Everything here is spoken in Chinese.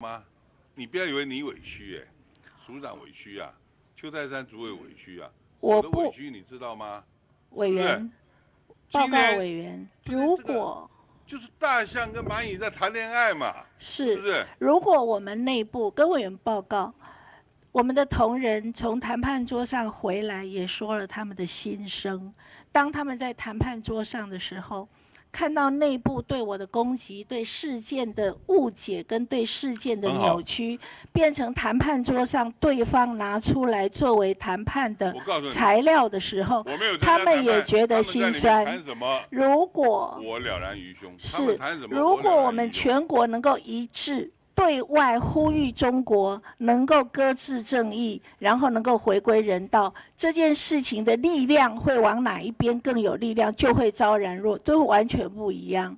妈，你不要以为你委屈署长委屈啊，邱泰山主委委屈啊，我的委屈你知道吗？委员，报告委员，如果就是大象跟蚂蚁在谈恋爱嘛，是不是？如果我们内部跟委员报告，我们的同仁从谈判桌上回来也说了他们的心声，当他们在谈判桌上的时候。 看到内部对我的攻击、对事件的误解跟对事件的扭曲，变成谈判桌上对方拿出来作为谈判的材料的时候，他们也觉得心酸。如果我了然于胸，是如果我们全国能够一致对外呼吁中国能够搁置正义，然后能够回归人道，这件事情的力量会往哪一边更有力量，就会昭然若揭，都完全不一样。